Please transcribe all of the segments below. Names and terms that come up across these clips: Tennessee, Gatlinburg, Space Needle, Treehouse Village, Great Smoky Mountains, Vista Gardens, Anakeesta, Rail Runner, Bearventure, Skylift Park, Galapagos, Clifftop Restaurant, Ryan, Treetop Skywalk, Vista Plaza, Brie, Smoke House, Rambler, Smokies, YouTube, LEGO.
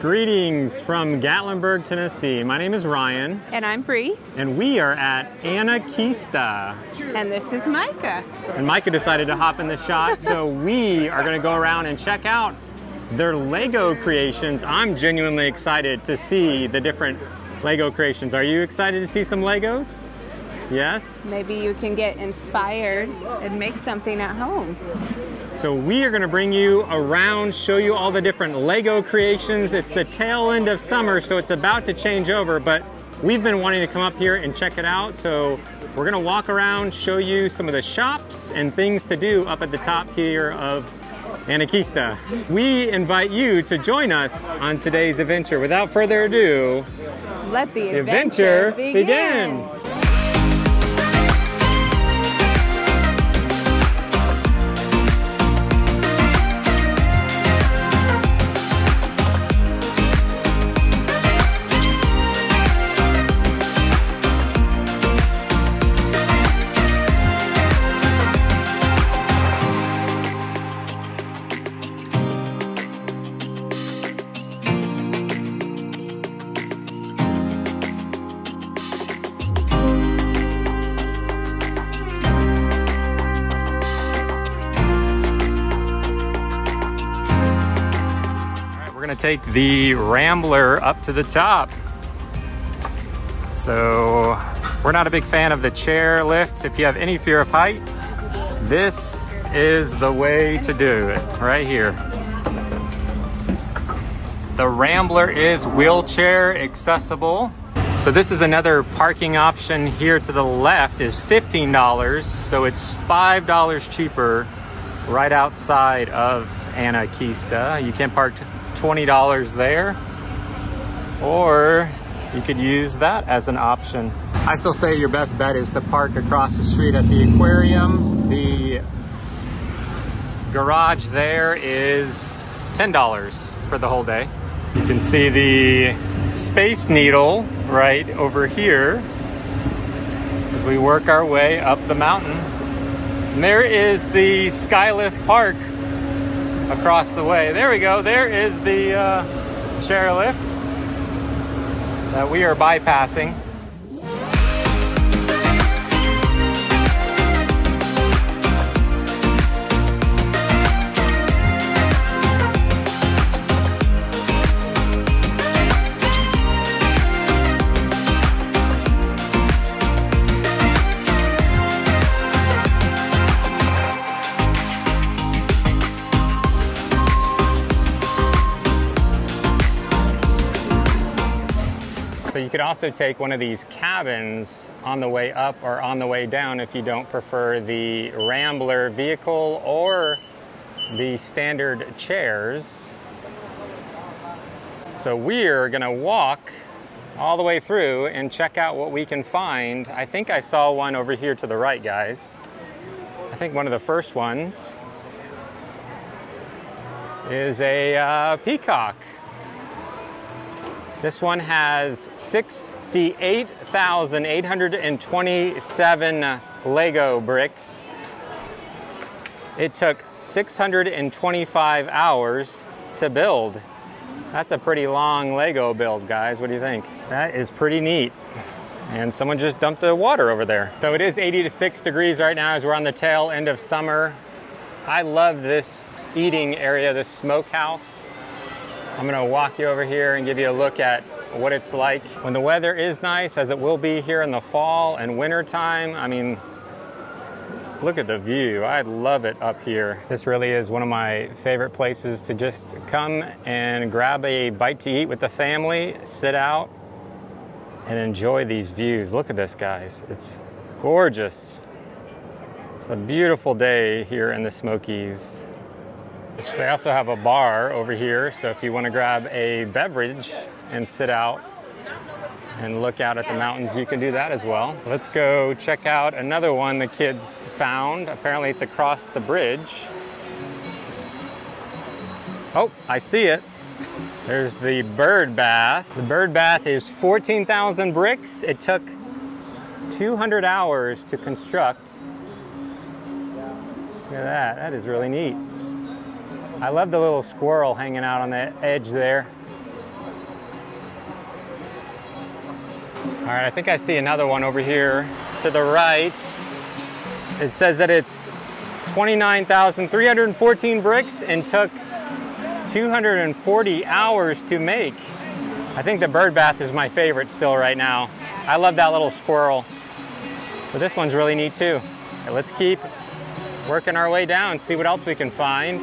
Greetings from Gatlinburg, Tennessee. My name is Ryan. And I'm Bree. And we are at Anakeesta. And this is Micah. And Micah decided to hop in the shot, so we are gonna go around and check out their LEGO creations. I'm genuinely excited to see the different LEGO creations. Are you excited to see some LEGOs? Yes? Maybe you can get inspired and make something at home. So we are gonna bring you around, show you all the different LEGO creations. It's the tail end of summer, so it's about to change over, but we've been wanting to come up here and check it out. So we're gonna walk around, show you some of the shops and things to do up at the top here of Anakeesta. We invite you to join us on today's adventure. Without further ado, let the adventure begin. Take the Rambler up to the top. So we're not a big fan of the chair lifts. If you have any fear of height, this is the way to do it, right here. The Rambler is wheelchair accessible. So this is another parking option here to the left is $15. So it's $5 cheaper right outside of Anakeesta. You can park $20 there, or you could use that as an option. I still say your best bet is to park across the street at the aquarium. The garage there is $10 for the whole day. You can see the Space Needle right over here as we work our way up the mountain. And there is the Skylift Park across the way. There we go. There is the chairlift that we are bypassing. You could also take one of these cabins on the way up or on the way down if you don't prefer the Rambler vehicle or the standard chairs. So we're gonna walk all the way through and check out what we can find. I think I saw one over here to the right, guys. I think one of the first ones is a peacock. This one has 68,827 LEGO bricks. It took 625 hours to build. That's a pretty long LEGO build, guys. What do you think? That is pretty neat. And someone just dumped the water over there. So it is 86 degrees right now as we're on the tail end of summer. I love this eating area, this smokehouse. I'm gonna walk you over here and give you a look at what it's like when the weather is nice, as it will be here in the fall and winter time. I mean, look at the view. I love it up here. This really is one of my favorite places to just come and grab a bite to eat with the family, sit out and enjoy these views. Look at this, guys. It's gorgeous. It's a beautiful day here in the Smokies. They also have a bar over here, so if you want to grab a beverage and sit out and look out at the mountains, you can do that as well. Let's go check out another one the kids found. Apparently it's across the bridge. Oh, I see it. There's the bird bath. The bird bath is 14,000 bricks. It took 200 hours to construct. Look at that. That is really neat. I love the little squirrel hanging out on the edge there. All right, I think I see another one over here to the right. It says that it's 29,314 bricks and took 240 hours to make. I think the bird bath is my favorite still right now. I love that little squirrel. But this one's really neat too. Okay, let's keep working our way down, see what else we can find.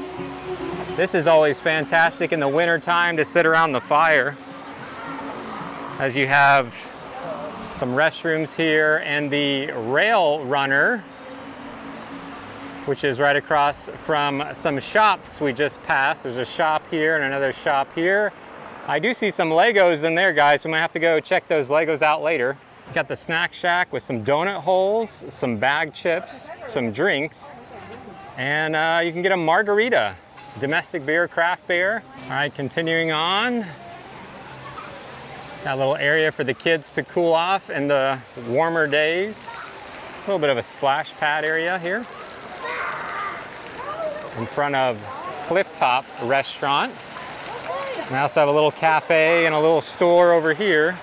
This is always fantastic in the winter time to sit around the fire, as you have some restrooms here and the rail runner, which is right across from some shops we just passed. There's a shop here and another shop here. I do see some Legos in there, guys. We might have to go check those Legos out later. Got the snack shack with some donut holes, some bag chips, some drinks, and you can get a margarita, domestic beer, craft beer. All right, continuing on. That little area for the kids to cool off in the warmer days. A little bit of a splash pad area here. In front of Clifftop Restaurant. And I also have a little cafe and a little store over here.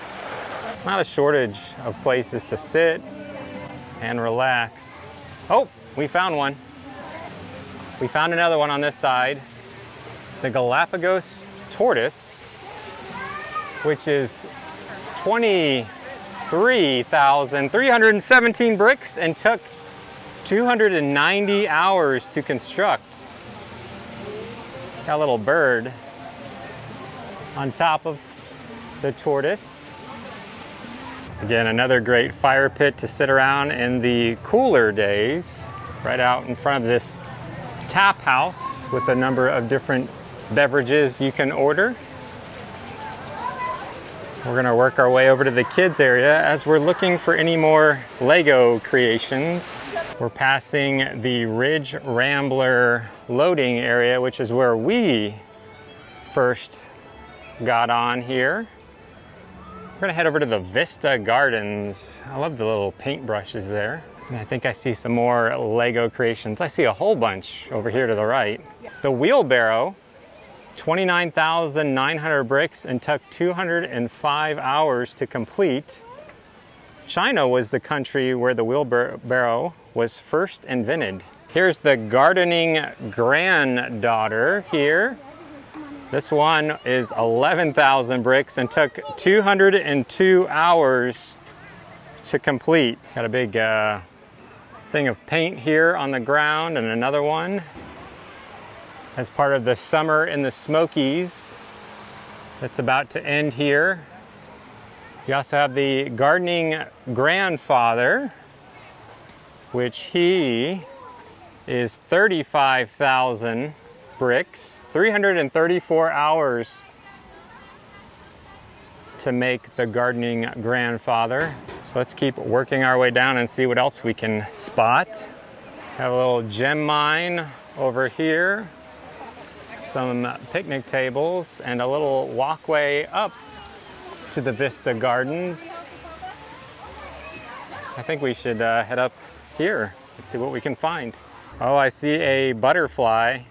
Not a shortage of places to sit and relax. Oh, we found one. We found another one on this side. The Galapagos Tortoise, which is 23,317 bricks and took 290 hours to construct. Got a little bird on top of the tortoise. Again, another great fire pit to sit around in the cooler days, right out in front of this tap house with a number of different beverages you can order. We're gonna work our way over to the kids area as we're looking for any more Lego creations. We're passing the Ridge Rambler loading area, which is where we first got on here. We're gonna head over to the Vista Gardens. I love the little paintbrushes there. And I think I see some more Lego creations. I see a whole bunch over here to the right. The wheelbarrow. 29,900 bricks and took 205 hours to complete. China was the country where the wheelbarrow was first invented. Here's the gardening granddaughter here. This one is 11,000 bricks and took 202 hours to complete. Got a big thing of paint here on the ground and another one. As part of the summer in the Smokies that's about to end here. You also have the gardening grandfather, which he is 35,000 bricks, 334 hours to make the gardening grandfather. So let's keep working our way down and see what else we can spot. Have a little gem mine over here. Some picnic tables and a little walkway up to the Vista Gardens. I think we should head up here and see what we can find. Oh, I see a butterfly.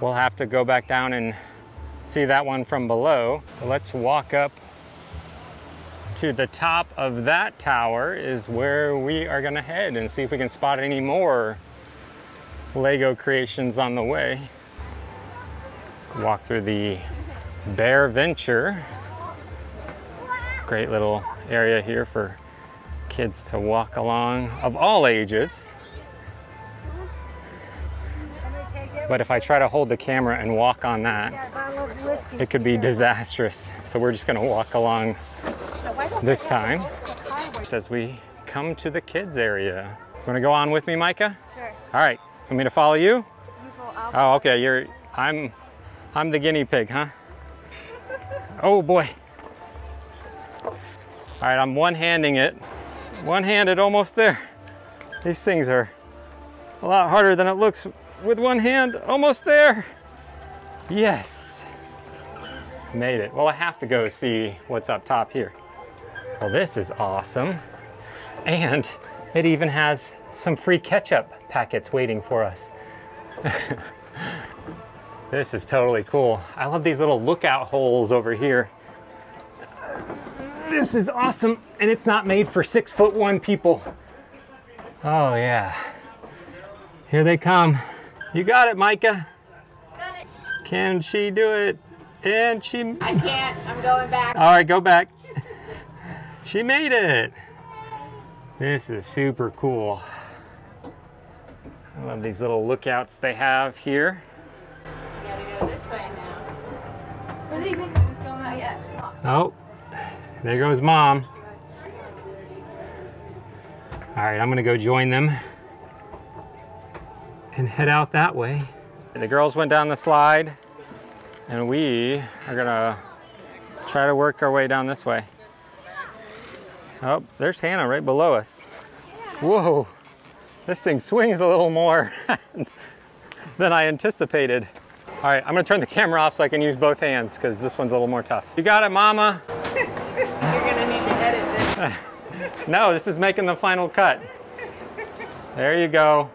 We'll have to go back down and see that one from below. Let's walk up to the top of that tower is where we are gonna head and see if we can spot any more Lego creations on the way. Walk through the Bearventure. Great little area here for kids to walk along of all ages. But if I try to hold the camera and walk on that, it could be disastrous. So we're just gonna walk along this time. As we come to the kids area. You wanna go on with me, Micah? Sure. All right, want me to follow you? You go out. Oh, okay, I'm the guinea pig, huh? Oh boy. All right, I'm one-handing it. One-handed almost there. These things are a lot harder than it looks with one hand. Almost there. Yes. Made it. Well, I have to go see what's up top here. Well, this is awesome. And it even has some free ketchup packets waiting for us. This is totally cool. I love these little lookout holes over here. This is awesome, and it's not made for 6'1" people. Oh yeah, here they come. You got it, Micah. Got it. Can she do it? And she... I can't, I'm going back. All right, go back. She made it. This is super cool. I love these little lookouts they have here. We gotta go this way now. Where do you think it was going out yet? Oh, there goes Mom. All right, I'm gonna go join them and head out that way. And the girls went down the slide and we are gonna try to work our way down this way. Oh, there's Hannah right below us. Whoa, this thing swings a little more than I anticipated. All right, I'm gonna turn the camera off so I can use both hands because this one's a little more tough. You got it, Mama. You're gonna need to edit this. No, this is making the final cut. There you go.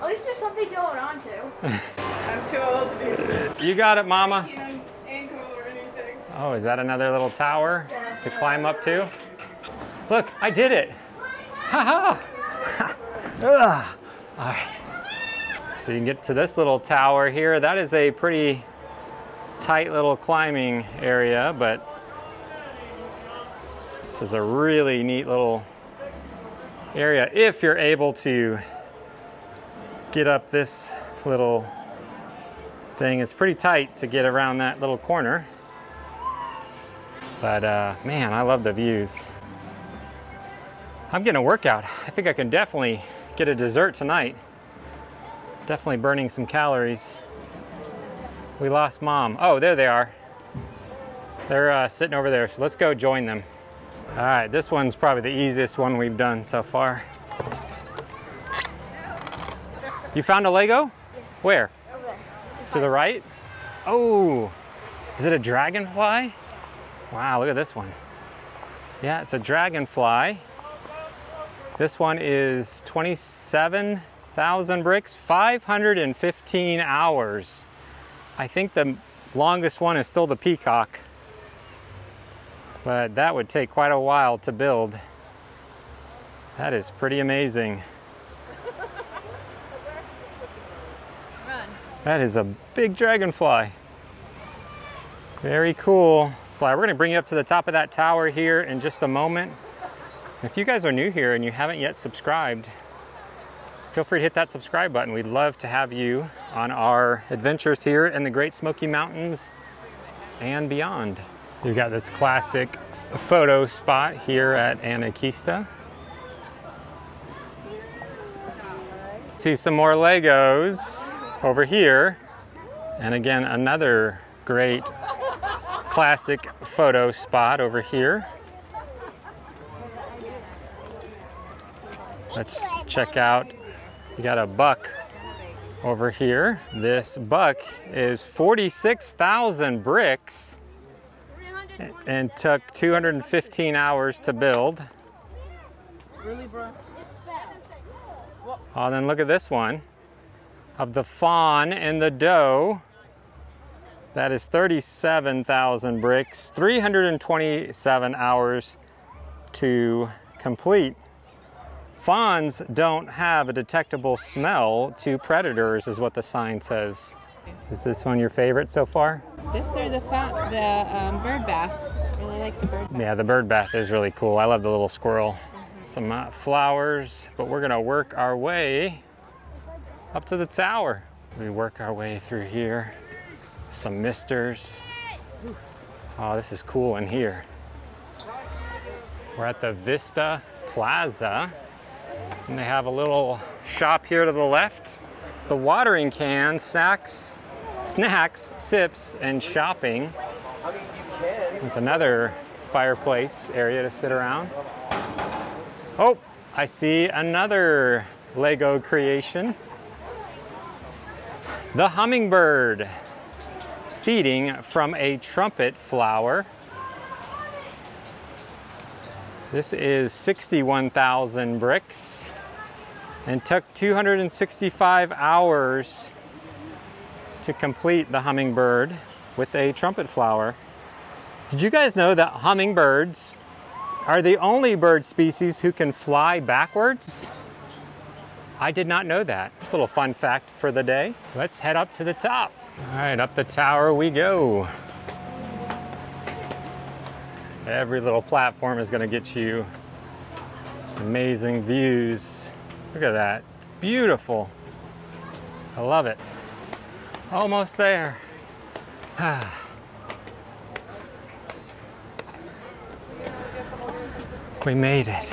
At least there's something going on too. I'm too old to be. You got it, Mama. Oh, is that another little tower to climb up to? Look, I did it. Ha ha. All right. So you can get to this little tower here. That is a pretty tight little climbing area, but this is a really neat little area if you're able to get up this little thing. It's pretty tight to get around that little corner. But man, I love the views. I'm getting a workout. I think I can definitely get a dessert tonight. Definitely burning some calories. We lost Mom. Oh, there they are. They're sitting over there, so let's go join them. All right, this one's probably the easiest one we've done so far. You found a Lego? Yes. Where? Over there. To the right? Oh, is it a dragonfly? Wow, look at this one. Yeah, it's a dragonfly. This one is 27,000 bricks, 515 hours. I think the longest one is still the peacock, but that would take quite a while to build. That is pretty amazing. Run. That is a big dragonfly. Very cool. We're going to bring you up to the top of that tower here in just a moment. If you guys are new here and you haven't yet subscribed, feel free to hit that subscribe button. We'd love to have you on our adventures here in the Great Smoky Mountains and beyond. You've got this classic photo spot here at Anakeesta. See some more Legos over here. And again, another great classic photo spot over here. Let's check out, you got a buck over here. This buck is 46,000 bricks and took 215 hours to build. Really, bro? Oh, then look at this one of the fawn and the doe. That is 37,000 bricks, 327 hours to complete. Fawns don't have a detectable smell to predators is what the sign says. Is this one your favorite so far? This or the bird bath. I really like the bird bath. Yeah, the bird bath is really cool. I love the little squirrel. Mm-hmm. Some flowers, but we're gonna work our way up to the tower. We work our way through here. Some misters. Oh, this is cool in here. We're at the Vista Plaza, and they have a little shop here to the left. The watering can, snacks, sips, and shopping. With another fireplace area to sit around. Oh, I see another Lego creation. The hummingbird. Feeding from a trumpet flower. This is 61,000 bricks and took 265 hours to complete the hummingbird with a trumpet flower. Did you guys know that hummingbirds are the only bird species who can fly backwards? I did not know that. Just a little fun fact for the day. Let's head up to the top. All right, up the tower we go. Every little platform is gonna get you amazing views. Look at that, beautiful. I love it. Almost there. We made it.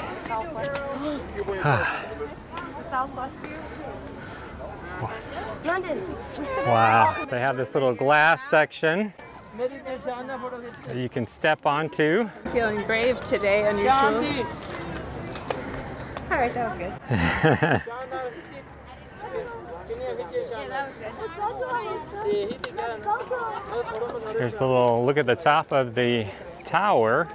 Wow, they have this little glass section that you can step onto. Feeling brave today, unusual. All right, that was good. Here's the little look at the top of the tower.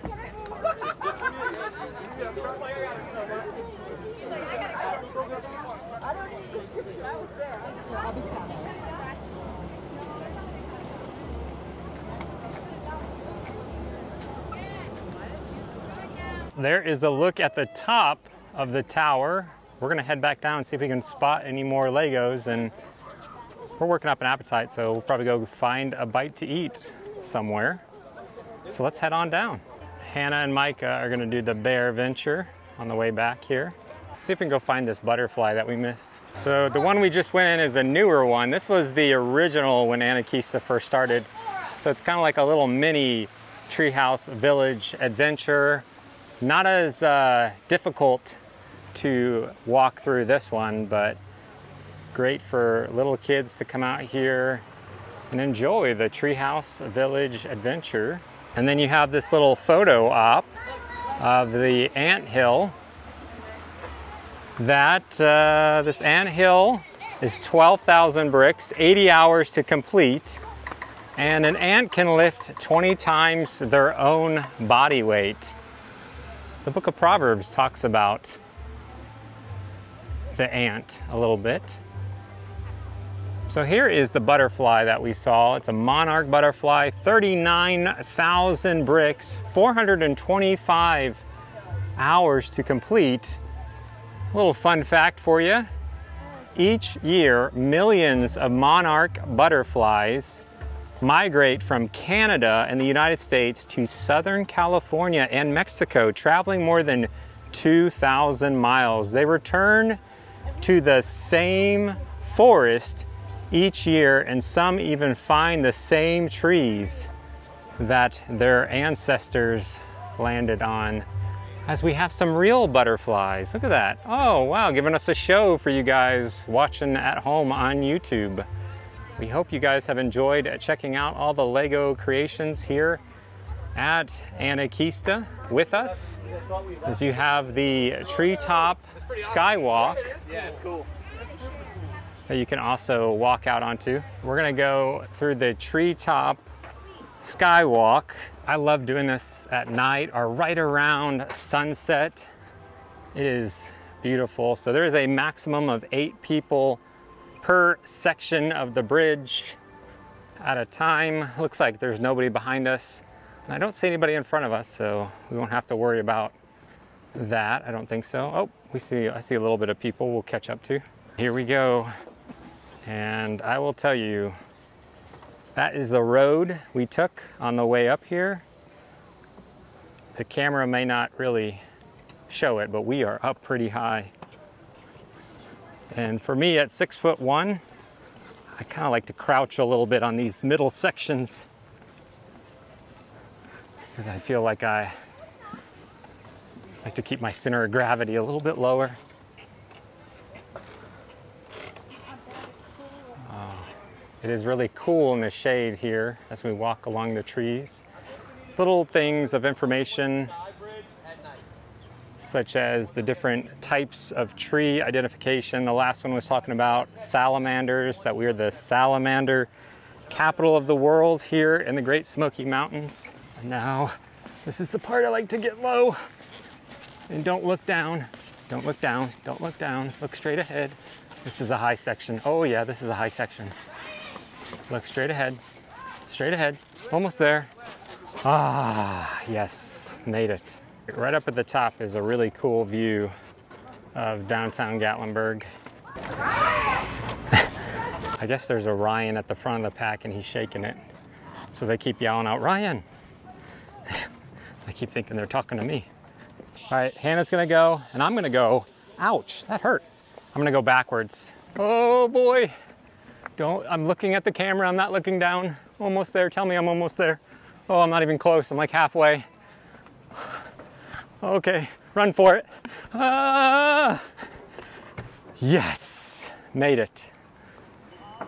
There is a look at the top of the tower. We're gonna head back down and see if we can spot any more Legos, and we're working up an appetite, so we'll probably go find a bite to eat somewhere. So let's head on down. Hannah and Micah are gonna do the Bearventure on the way back here. See if we can go find this butterfly that we missed. So the one we just went in is a newer one. This was the original when Anakeesta first started. So it's kind of like a little mini treehouse village adventure. Not as difficult to walk through this one, but great for little kids to come out here and enjoy the treehouse village adventure. And then you have this little photo op of the anthill. This anthill is 12,000 bricks, 80 hours to complete, and an ant can lift 20 times their own body weight. The book of Proverbs talks about the ant a little bit. So here is the butterfly that we saw. It's a monarch butterfly, 39,000 bricks, 425 hours to complete. A little fun fact for you. Each year, millions of monarch butterflies migrate from Canada and the United States to Southern California and Mexico, traveling more than 2,000 miles. They return to the same forest each year, and some even find the same trees that their ancestors landed on, as we have some real butterflies. Look at that. Oh, wow, giving us a show for you guys watching at home on YouTube. We hope you guys have enjoyed checking out all the Lego creations here at Anakeesta with us, as you have the treetop skywalk. Yeah, it's cool. That you can also walk out onto. We're gonna go through the treetop skywalk. I love doing this at night or right around sunset. It is beautiful. So there is a maximum of 8 people per section of the bridge at a time. Looks like there's nobody behind us. And I don't see anybody in front of us, so we won't have to worry about that. I don't think so. Oh, I see a little bit of people we'll catch up to. Here we go. And I will tell you, that is the road we took on the way up here. The camera may not really show it, but we are up pretty high. And for me at 6'1", I kind of like to crouch a little bit on these middle sections, because I feel like I like to keep my center of gravity a little bit lower. It is really cool in the shade here as we walk along the trees. Little things of information, such as the different types of tree identification. The last one was talking about salamanders, that we are the salamander capital of the world here in the Great Smoky Mountains. And now, this is the part I like to get low. And don't look down, don't look down, don't look down. Look straight ahead. This is a high section. Oh yeah, this is a high section. Look straight ahead, straight ahead. Almost there, Ah, yes, made it. Right up at the top is a really cool view of downtown Gatlinburg. I guess there's a Ryan at the front of the pack and he's shaking it. So they keep yelling out, Ryan. I keep thinking they're talking to me. All right, Hannah's gonna go and I'm gonna go. Ouch, that hurt. I'm gonna go backwards. Oh boy. Don't, I'm looking at the camera, I'm not looking down. Almost there, tell me I'm almost there. Oh, I'm not even close, I'm like halfway. Okay, run for it. Ah! Yes, made it. All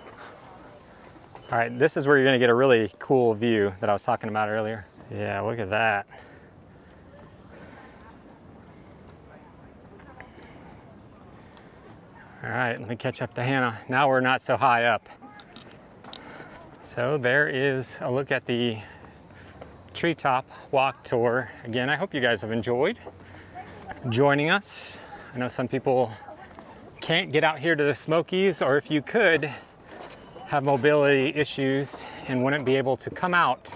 right, this is where you're gonna get a really cool view that I was talking about earlier. Yeah, look at that. All right, let me catch up to Hannah. Now we're not so high up. So there is a look at the treetop walk tour. Again, I hope you guys have enjoyed joining us. I know some people can't get out here to the Smokies, or if you could, have mobility issues and wouldn't be able to come out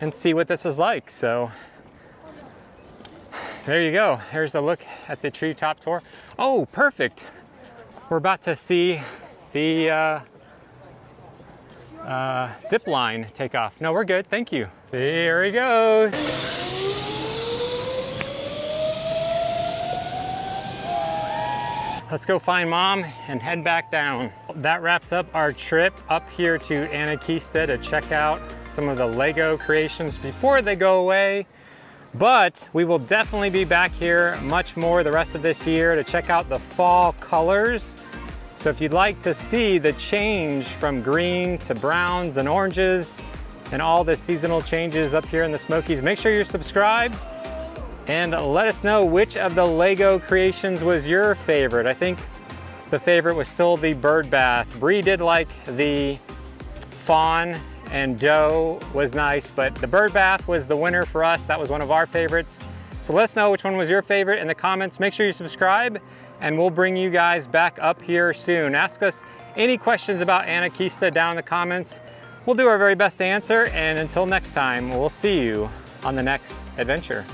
and see what this is like. So there you go. Here's a look at the treetop tour. Oh, perfect. We're about to see the zip line take off. No, we're good. Thank you. There he goes. Let's go find Mom and head back down. That wraps up our trip up here to Anakeesta to check out some of the LEGO creations before they go away. But we will definitely be back here much more the rest of this year to check out the fall colors. So if you'd like to see the change from green to browns and oranges and all the seasonal changes up here in the Smokies, make sure you're subscribed and let us know which of the LEGO creations was your favorite. I think the favorite was still the bird bath. Bree did like the fawn and doe was nice, but the bird bath was the winner for us. That was one of our favorites. So let us know which one was your favorite in the comments. Make sure you subscribe and we'll bring you guys back up here soon. Ask us any questions about Anakeesta down in the comments. We'll do our very best to answer, and until next time, we'll see you on the next adventure.